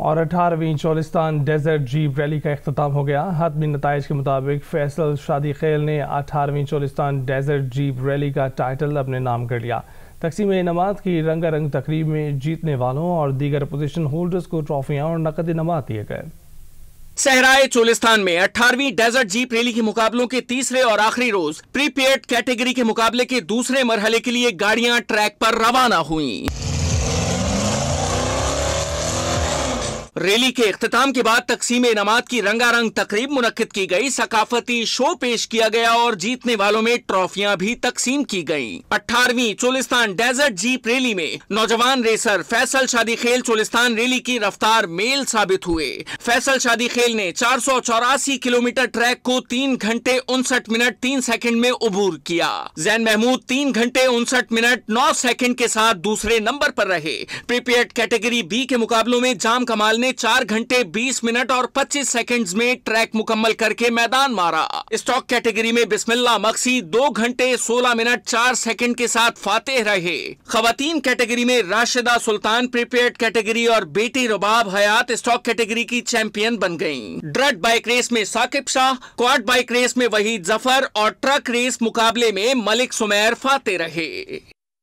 और 18वीं Cholistan desert jeep rally का अख्ताम हो गया। हतमी नताइज के मुताबिक फैसल शादीखेल ने 18वीं चोलिस्तान डेजर्ट जीप रैली का टाइटल अपने नाम कर लिया। तकसीम इनामात की रंगारंग तकरीब में जीतने वालों और दीगर पोजीशन होल्डर्स को ट्रॉफियां और नकद इनामात दिए गए। सहराए चोलिस्तान में 18वीं डेजर्ट जीप रैली के मुकाबलों के तीसरे और आखिरी रोज प्रीपेड कैटेगरी के मुकाबले के दूसरे मरहले के लिए गाड़ियाँ ट्रैक पर रवाना हुई। रैली के अख्ताम के बाद तकसीम इनामात की रंगारंग तकरीब मुनक्किद की गई, सकाफती शो पेश किया गया और जीतने वालों में ट्रॉफियां भी तकसीम की गईं। 18वीं चोलिस्तान डेजर्ट जीप रैली में नौजवान रेसर फैसल शादीखेल चोलिस्तान रैली की रफ्तार मेल साबित हुए। फैसल शादीखेल ने 484 किलोमीटर ट्रैक को 3 घंटे 59 मिनट 3 सेकेंड में अबूर किया। जैन महमूद 3 घंटे 59 मिनट 9 सेकेंड के साथ दूसरे नंबर पर रहे। प्रीपेड कैटेगरी बी के मुकाबलों में जाम कमाल 4 घंटे 20 मिनट और 25 सेकंड्स में ट्रैक मुकम्मल करके मैदान मारा। स्टॉक कैटेगरी में बिस्मिल्ला मक्सी 2 घंटे 16 मिनट 4 सेकंड के साथ फातेह रहे। खवातीन कैटेगरी में राशिदा सुल्तान प्रीपेड कैटेगरी और बेटी रुबाब हयात स्टॉक कैटेगरी की चैंपियन बन गईं। ड्रट बाइक रेस में Saqib Shah, quad bike race में वहीद जफर और ट्रक रेस मुकाबले में मलिक सुमेर फातेह रहे।